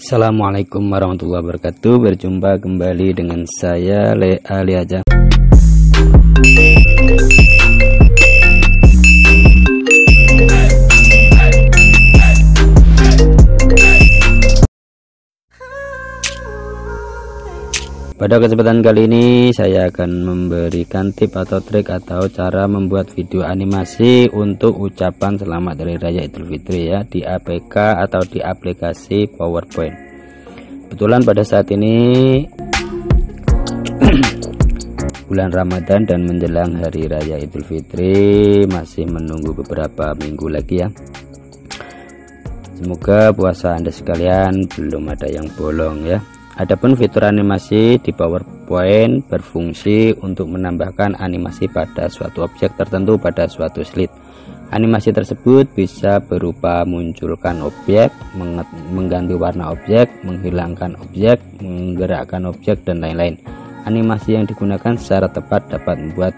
Assalamualaikum warahmatullahi wabarakatuh. Berjumpa kembali dengan saya Lekali Aja. Pada kesempatan kali ini saya akan memberikan tip atau trik atau cara membuat video animasi untuk ucapan selamat hari raya Idul Fitri ya, di APK atau di aplikasi PowerPoint. Kebetulan pada saat ini bulan Ramadan dan menjelang hari raya Idul Fitri masih menunggu beberapa minggu lagi ya. Semoga puasa Anda sekalian belum ada yang bolong ya. Adapun fitur animasi di PowerPoint berfungsi untuk menambahkan animasi pada suatu objek tertentu pada suatu slide. Animasi tersebut bisa berupa munculkan objek, mengganti warna objek, menghilangkan objek, menggerakkan objek, dan lain-lain. Animasi yang digunakan secara tepat dapat membuat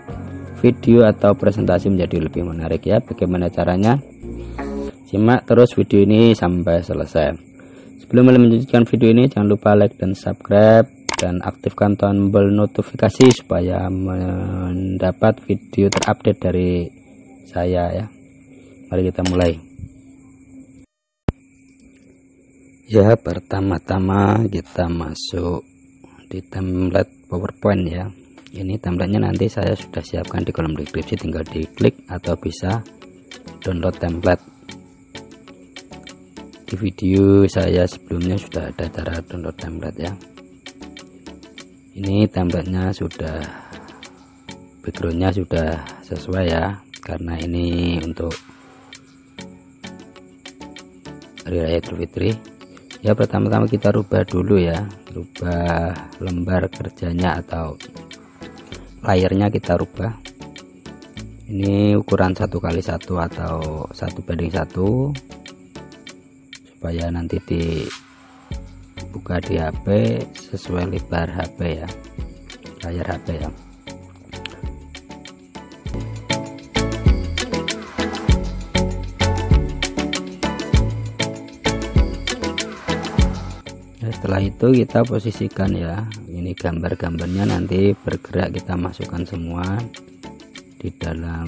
video atau presentasi menjadi lebih menarik ya. Bagaimana caranya? Simak terus video ini sampai selesai. Sebelum melanjutkan video ini, jangan lupa like dan subscribe dan aktifkan tombol notifikasi supaya mendapat video terupdate dari saya ya. Mari kita mulai. Ya, pertama-tama kita masuk di template PowerPoint ya. Ini templatenya nanti saya sudah siapkan di kolom deskripsi, tinggal diklik atau bisa download template. Di video saya sebelumnya sudah ada cara download template ya. Ini templatenya sudah, backgroundnya sudah sesuai ya, karena ini untuk hari raya Idul Fitri ya. Pertama-tama kita rubah dulu ya, rubah lembar kerjanya atau layarnya kita rubah. Ini ukuran 1x1 atau 1:1 supaya nanti dibuka di HP sesuai lebar HP ya, layar HP ya. Setelah itu kita posisikan ya, ini gambar-gambarnya nanti bergerak, kita masukkan semua di dalam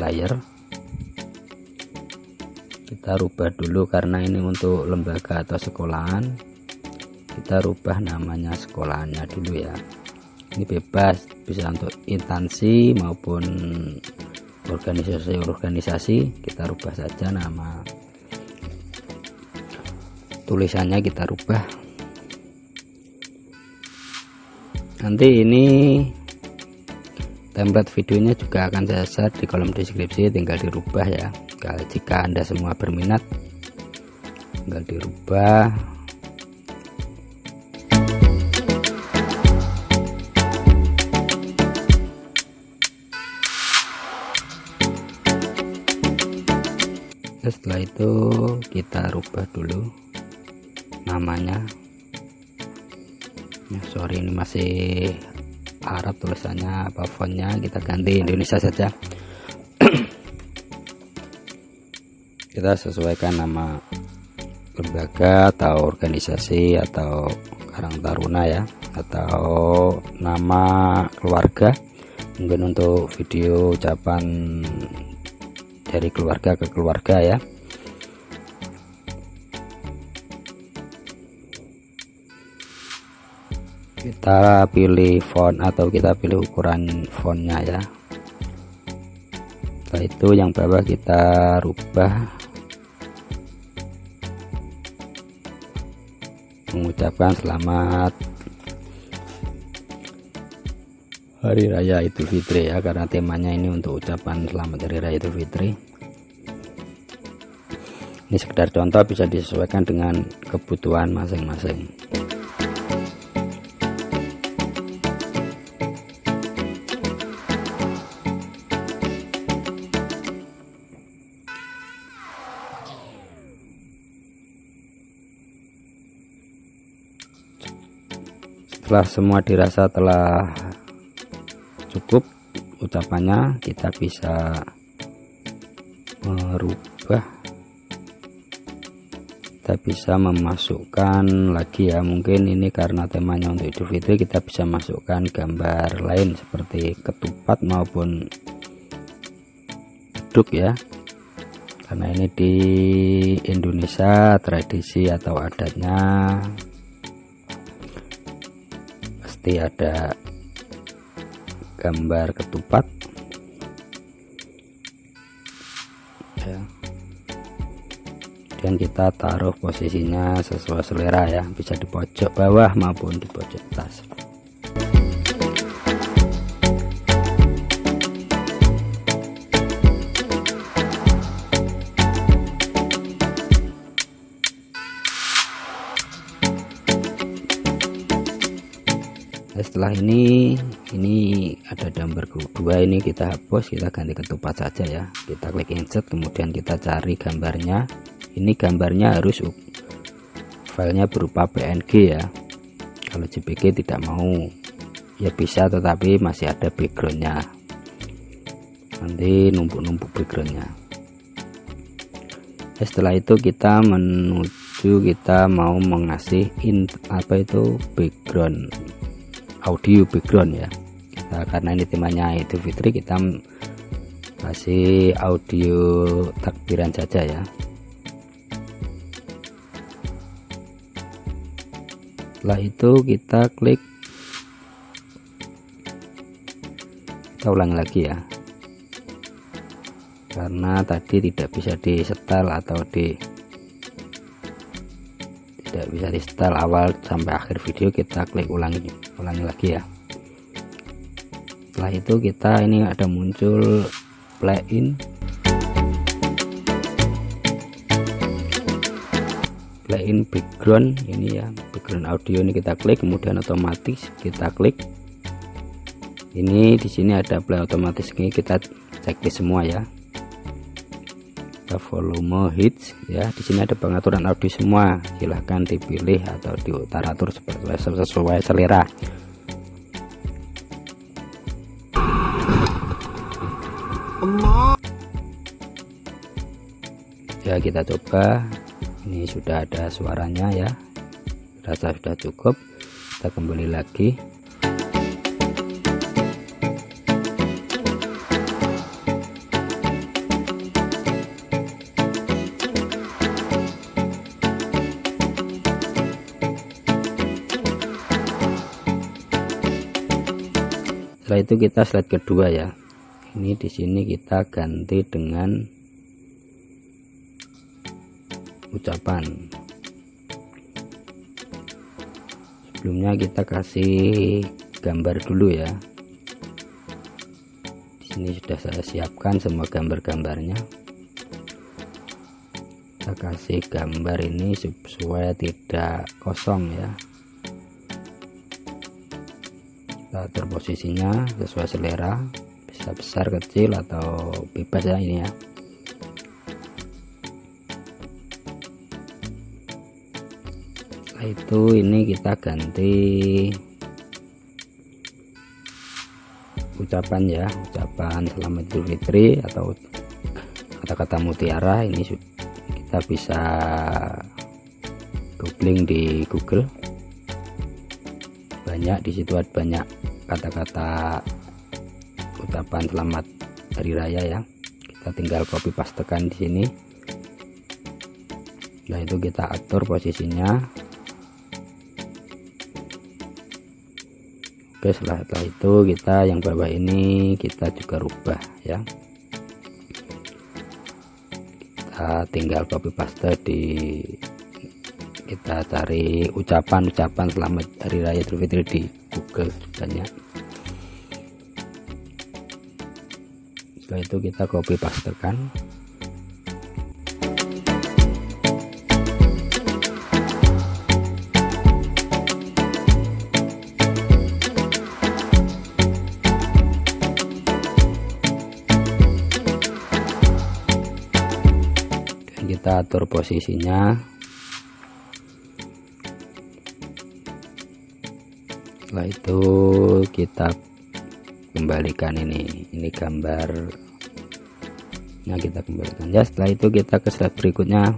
layar. Kita rubah dulu karena ini untuk lembaga atau sekolahan, kita rubah namanya sekolahannya dulu ya. Ini bebas, bisa untuk instansi maupun organisasi-organisasi, kita rubah saja nama tulisannya, kita rubah. Nanti ini template videonya juga akan saya share di kolom deskripsi, tinggal dirubah ya. Jika Anda semua berminat, tinggal dirubah. Setelah itu kita rubah dulu namanya. Nah, sorry ini masih Arab tulisannya, apa fontnya, kita ganti Indonesia saja. Kita sesuaikan nama lembaga atau organisasi atau Karang Taruna ya, atau nama keluarga, mungkin untuk video ucapan dari keluarga ke keluarga ya. Kita pilih font atau kita pilih ukuran fontnya ya. Setelah itu yang bawah kita rubah, mengucapkan selamat hari raya Idul Fitri ya, karena temanya ini untuk ucapan selamat hari raya Idul Fitri. Ini sekedar contoh, bisa disesuaikan dengan kebutuhan masing-masing. Setelah semua dirasa telah cukup ucapannya, kita bisa merubah kita bisa memasukkan lagi ya. Mungkin ini karena temanya untuk Idul Fitri, kita bisa masukkan gambar lain seperti ketupat maupun beduk ya, karena ini di Indonesia tradisi atau adatnya pasti ada gambar ketupat ya. Dan kita taruh posisinya sesuai selera ya, bisa di pojok bawah maupun di pojok atas. Nah, setelah ini ada gambar kedua, ini kita hapus, kita ganti ketupat saja ya. Kita klik insert, kemudian kita cari gambarnya. Ini gambarnya harus filenya berupa PNG ya. Kalau JPG tidak mau ya bisa, tetapi masih ada backgroundnya, nanti numpuk-numpuk backgroundnya. Ya, setelah itu kita menuju, kita mau mengasih background audio background ya. Kita, karena ini temanya Idul Fitri, kita kasih audio takbiran saja ya. Setelah itu kita klik, kita ulangi lagi ya, karena tadi tidak bisa di setel atau tidak bisa di setel awal sampai akhir video. Kita klik ulangi lagi ya. Setelah itu kita, ini ada muncul play in. Play-in background ini ya, background audio ini kita klik, kemudian otomatis kita klik. Ini di sini ada play otomatis, ini kita cek di semua ya. Kita volume hits ya, di sini ada pengaturan audio semua, silahkan dipilih atau diutaratur sesuai selera. Ya, kita coba. Ini sudah ada suaranya ya, rasa sudah cukup. Kita kembali lagi. Setelah itu kita slide kedua ya. Ini di sini kita ganti dengan ucapan. Sebelumnya kita kasih gambar dulu ya. Di sini sudah saya siapkan semua gambar-gambarnya. Kita kasih gambar ini supaya tidak kosong ya. Kita atur posisinya sesuai selera, bisa besar, kecil, atau bebas ya ini ya. Itu ini kita ganti ucapan ya, ucapan selamat Idul Fitri atau kata-kata mutiara. Ini kita bisa googling di Google, banyak di situ, ada banyak kata-kata ucapan selamat hari raya ya. Kita tinggal copy pastekan di sini. Nah, itu kita atur posisinya. Oke, setelah itu kita yang bawah ini kita juga rubah ya. Kita tinggal copy paste di, kita cari ucapan selamat hari raya Idul Fitri di Google banyak. Setelah itu kita copy pastekan. Kita atur posisinya. Setelah itu kita kembalikan ini gambar. Nah, kita kembalikan ya. Setelah itu kita ke slide berikutnya.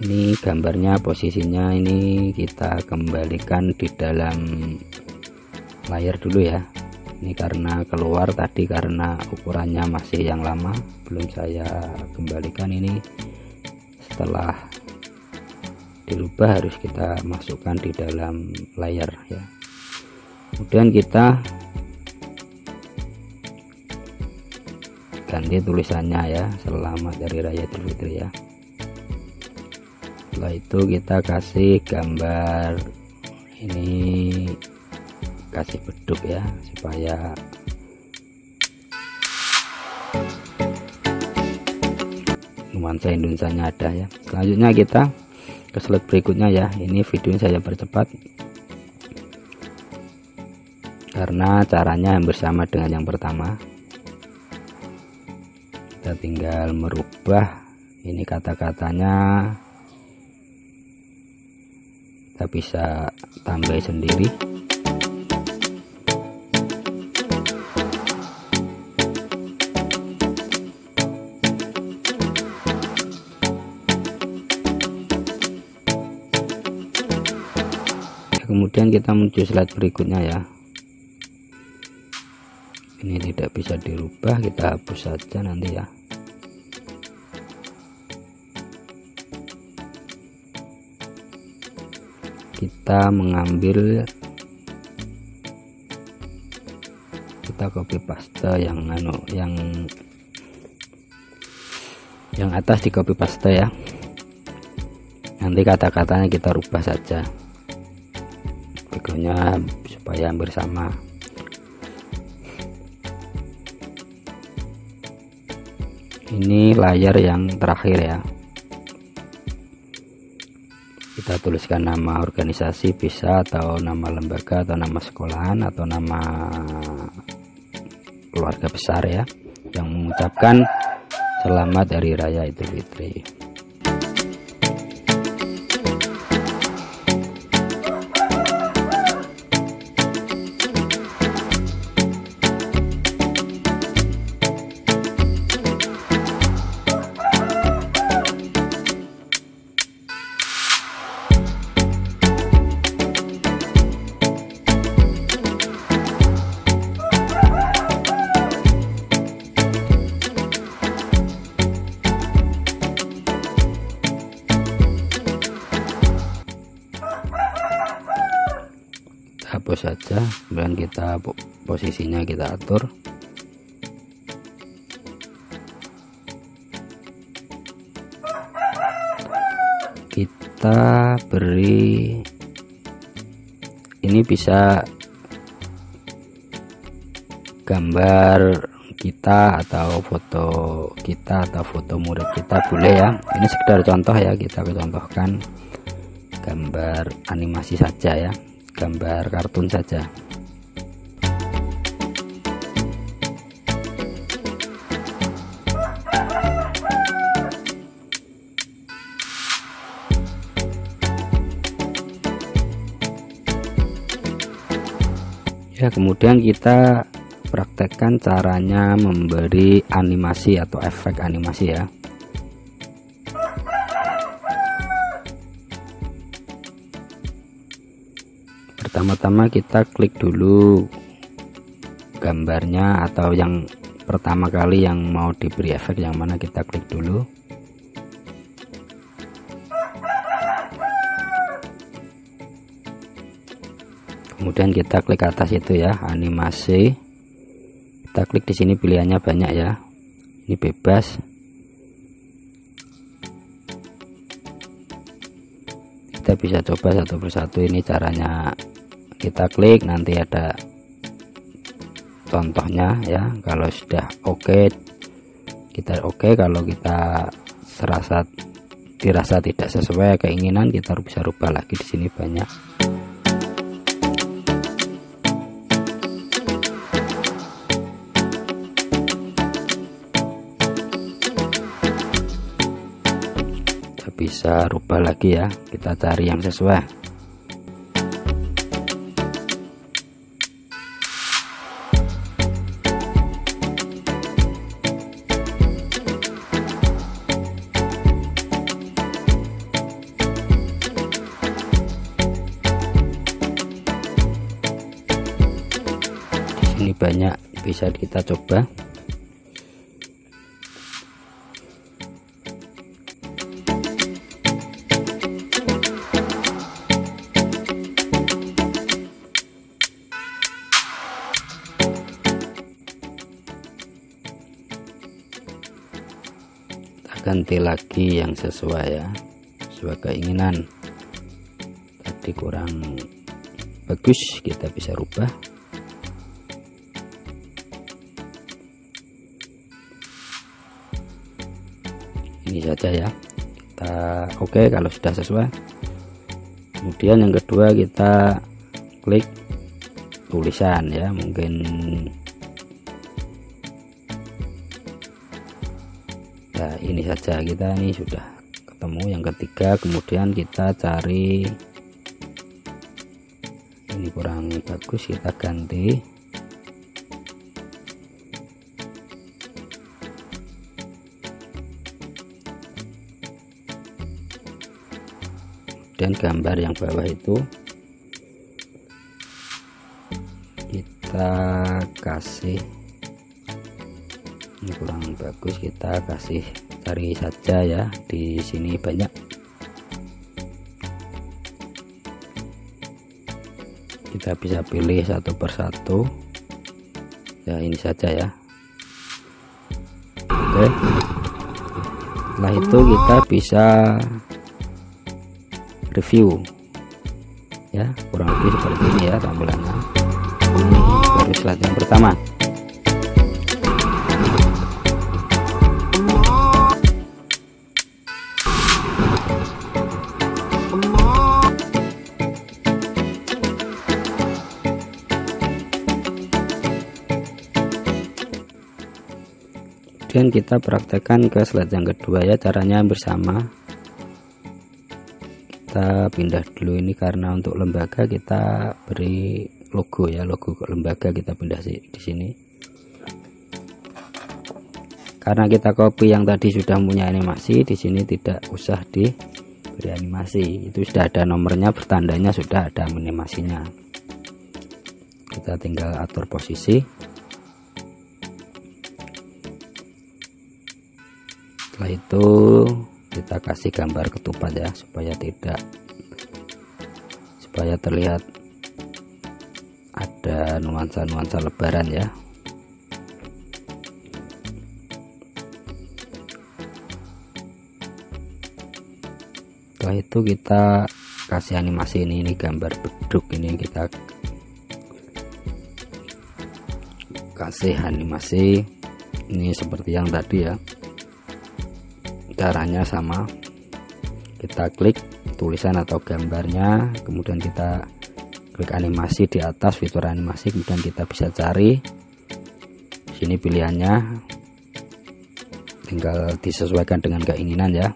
ini gambarnya, posisinya ini kita kembalikan di dalam layar dulu ya. Ini karena keluar tadi karena ukurannya masih yang lama, belum saya kembalikan. Ini setelah dirubah harus kita masukkan di dalam layar ya. Kemudian kita ganti tulisannya ya, selamat hari raya Idul Fitri ya. Setelah itu kita kasih gambar ini, kasih beduk ya, supaya nuansa Indonesianya ada ya. Selanjutnya kita ke slide berikutnya ya. Ini videonya saya percepat karena caranya hampir sama dengan yang pertama. Kita tinggal merubah ini kata-katanya, kita bisa tambah sendiri. Kemudian kita menuju slide berikutnya ya. Ini tidak bisa dirubah, kita hapus saja nanti ya. Kita mengambil, kita copy paste yang anu, yang atas di copy paste ya. Nanti kata-katanya kita rubah saja. Backgroundnya supaya hampir sama. Ini layar yang terakhir ya, kita tuliskan nama organisasi, bisa atau nama lembaga atau nama sekolahan atau nama keluarga besar ya, yang mengucapkan selamat hari raya Idul Fitri. Hapus saja, kemudian kita posisinya kita atur. Kita beri ini bisa gambar kita atau foto kita atau foto murid kita boleh ya. Ini sekedar contoh ya, kita contohkan gambar animasi saja ya, gambar kartun saja. Ya, kemudian kita praktekkan caranya memberi animasi atau efek animasi ya. Pertama-tama kita klik dulu gambarnya, atau yang pertama kali yang mau diberi efek yang mana kita klik dulu. Kemudian kita klik atas itu ya, animasi. Kita klik di sini, pilihannya banyak ya. Ini bebas. Kita bisa coba satu persatu ini caranya. Kita klik, nanti ada contohnya ya. Kalau sudah oke, kita oke. Kalau kita dirasa tidak sesuai keinginan, kita bisa rubah lagi. Di sini banyak. Kita bisa rubah lagi ya, kita cari yang sesuai. banyak bisa kita coba. Ganti lagi yang sesuai ya, sesuai keinginan. Tadi kurang bagus, kita bisa rubah. Ini saja ya, kita oke kalau sudah sesuai. Kemudian yang kedua kita klik tulisan ya, mungkin ya, ini saja, kita ini sudah ketemu yang ketiga. Kemudian kita cari, ini kurang bagus, kita ganti. Kemudian gambar yang bawah itu kita kasih, ini kurang bagus, kita kasih cari saja ya, di sini banyak. Kita bisa pilih satu persatu ya, ini saja ya. Oke, setelah itu kita bisa review ya, kurang lebih seperti ini ya tampilannya. Ini baru slide yang pertama. Kemudian kita praktekkan ke slide yang kedua ya, caranya hampir sama. Kita pindah dulu ini karena untuk lembaga kita beri logo ya, logo lembaga kita pindah di sini. Karena kita copy yang tadi sudah punya animasi, di sini tidak usah diberi animasi. Itu sudah ada nomornya, bertandanya sudah ada animasinya. Kita tinggal atur posisi. Setelah itu kita kasih gambar ketupat ya, supaya terlihat ada nuansa-nuansa lebaran ya. Setelah itu kita kasih animasi ini gambar beduk ini, kita kasih animasi ini seperti yang tadi ya. Caranya sama, kita klik tulisan atau gambarnya, kemudian kita klik animasi di atas fitur animasi, kemudian kita bisa cari sini pilihannya, tinggal disesuaikan dengan keinginan ya.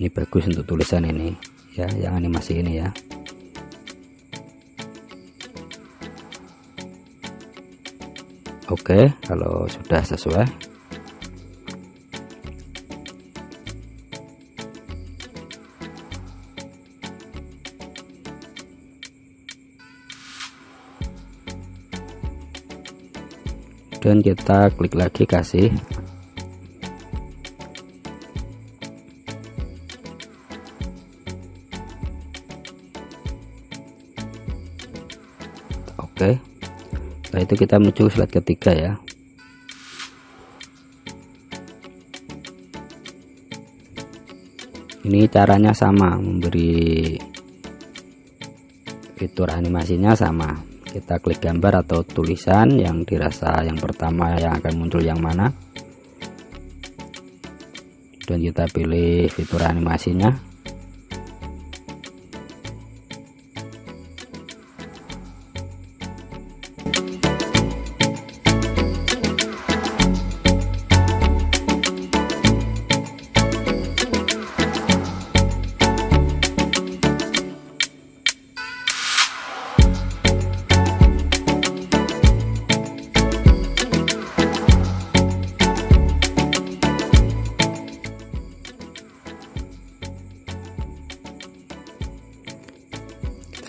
Ini bagus untuk tulisan ini ya, yang animasi ini ya. Oke, kalau sudah sesuai, dan kita klik lagi, kasih oke. Setelah itu kita menuju slide ketiga ya. Ini caranya sama, memberi fitur animasinya sama. Kita klik gambar atau tulisan yang dirasa yang pertama yang akan muncul yang mana, dan kita pilih fitur animasinya.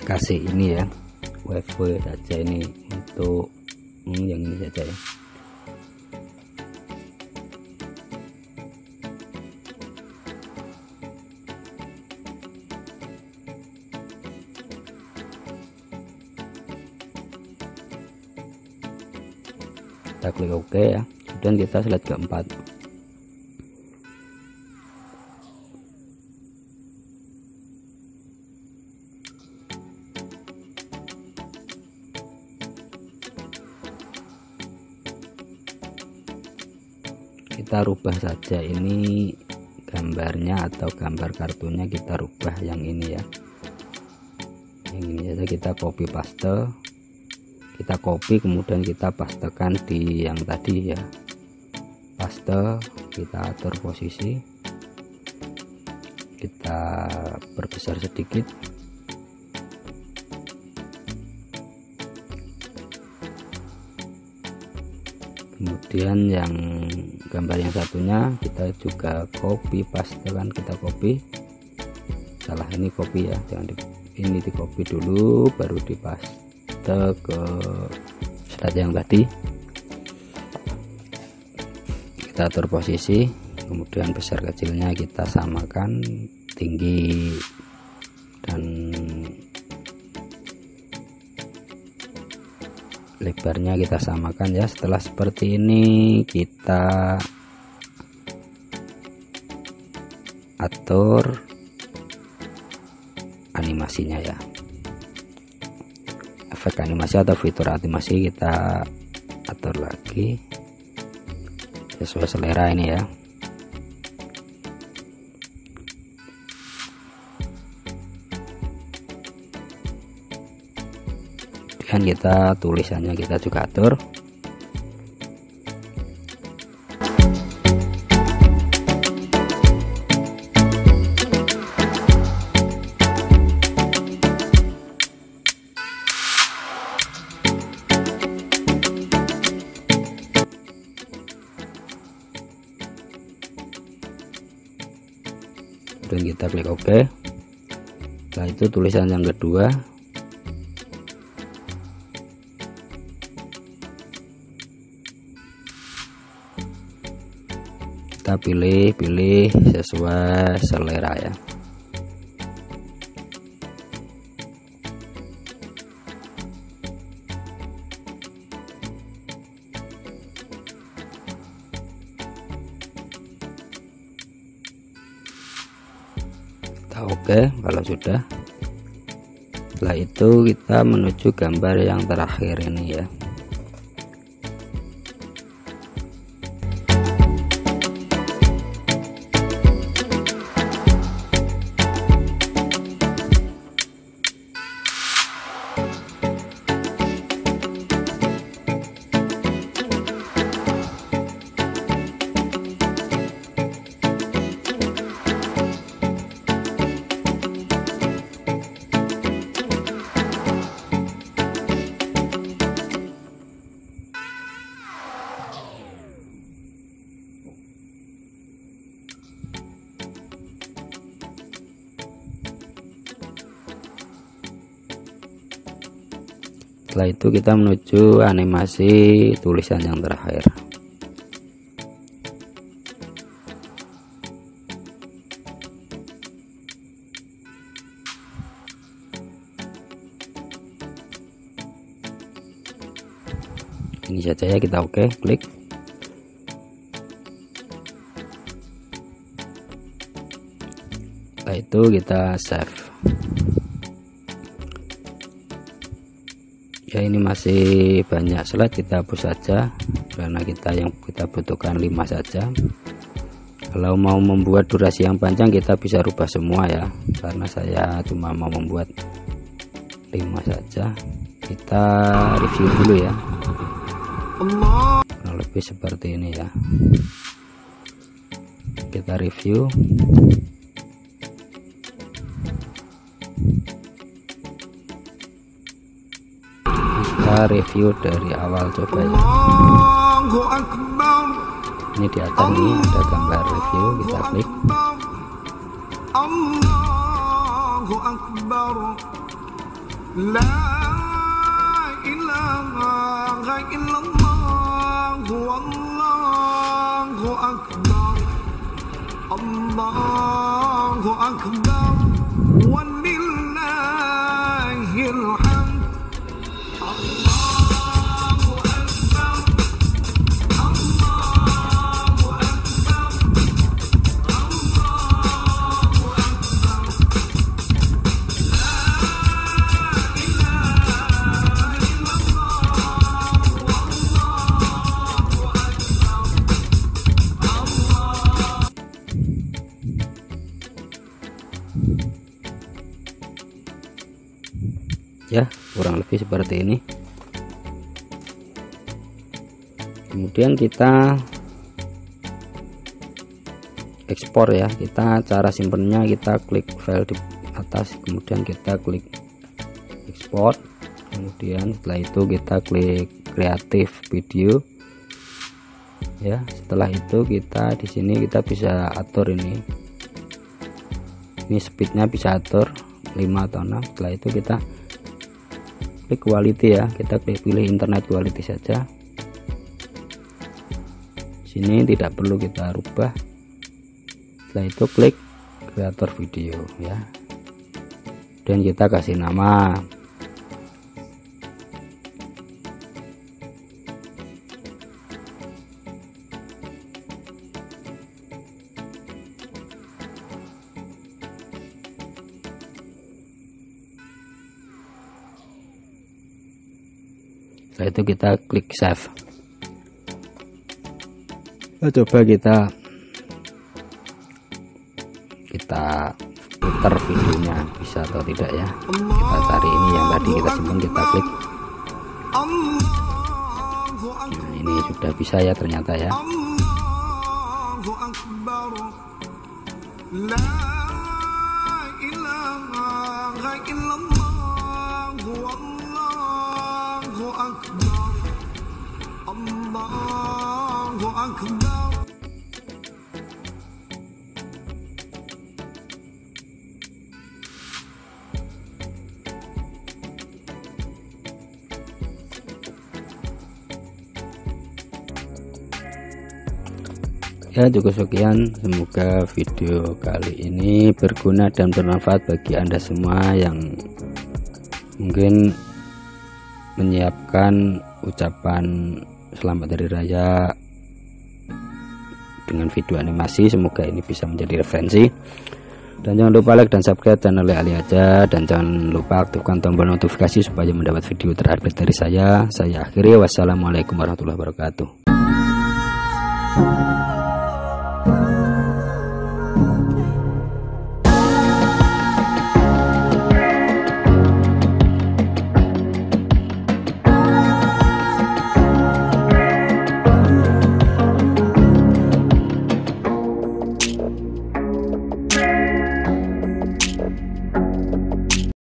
Kasih ini ya, boleh saja ini untuk yang ini saja ya. Kita klik OK ya, kemudian kita slide keempat. Kita rubah saja ini gambarnya atau gambar kartunya, kita rubah yang ini ya, yang ini saja kita copy paste, kita copy kemudian kita pastekan di yang tadi ya, paste, kita atur posisi, kita perbesar sedikit. Kemudian yang gambar yang satunya kita juga copy paste kan, kita copy, salah ini copy ya, jangan ini di copy dulu baru di paste ke slide yang tadi. Kita atur posisi, kemudian besar kecilnya kita samakan, tinggi dan lebarnya kita samakan ya. Setelah seperti ini kita atur animasinya ya, efek animasi atau fitur animasi kita atur lagi sesuai selera ini ya. Kita tulisannya kita juga atur. Kemudian kita klik OK. Setelah itu tulisan yang kedua, kita pilih-pilih sesuai selera ya. Kita oke kalau sudah. Setelah itu kita menuju gambar yang terakhir ini ya. Setelah itu kita menuju animasi tulisan yang terakhir. Ini saja ya, kita oke, klik. Setelah itu kita save. Ya, ini masih banyak slide, kita hapus saja karena yang kita butuhkan 5 saja. Kalau mau membuat durasi yang panjang kita bisa rubah semua ya, karena saya cuma mau membuat 5 saja. Kita review dulu ya, kurang lebih seperti ini ya, kita review. Review dari awal coba ya. Ini di atas ini ada gambar review, kita klik. ilaha illallah wallahu akbar Allahu akbar walillahil hamd Allahu akbar Allahu akbar Allahu akbar La ilaha illallah wallahu akbar Allah ya, kurang lebih seperti ini. Kemudian kita ekspor ya, kita cara simpennya kita klik file di atas, kemudian kita klik ekspor, kemudian setelah itu kita klik kreatif video ya. Setelah itu kita di sini kita bisa atur ini speednya bisa atur 5 atau 6. Setelah itu kita klik quality ya, kita klik pilih internet quality saja. Sini tidak perlu kita rubah. Setelah itu klik kreator video ya, dan kita kasih nama . Setelah itu kita klik save. Nah, coba kita putar videonya bisa atau tidak ya. Kita cari ini yang tadi kita simpan, kita klik. Nah, ini sudah bisa ya ternyata ya. Ya, cukup sekian. Semoga video kali ini berguna dan bermanfaat bagi Anda semua yang mungkin menyiapkan ucapan selamat hari raya dengan video animasi. Semoga ini bisa menjadi referensi. Dan jangan lupa like dan subscribe channel Lekali Aja, dan jangan lupa aktifkan tombol notifikasi supaya mendapat video terupdate dari saya. Saya akhiri, wassalamualaikum warahmatullahi wabarakatuh.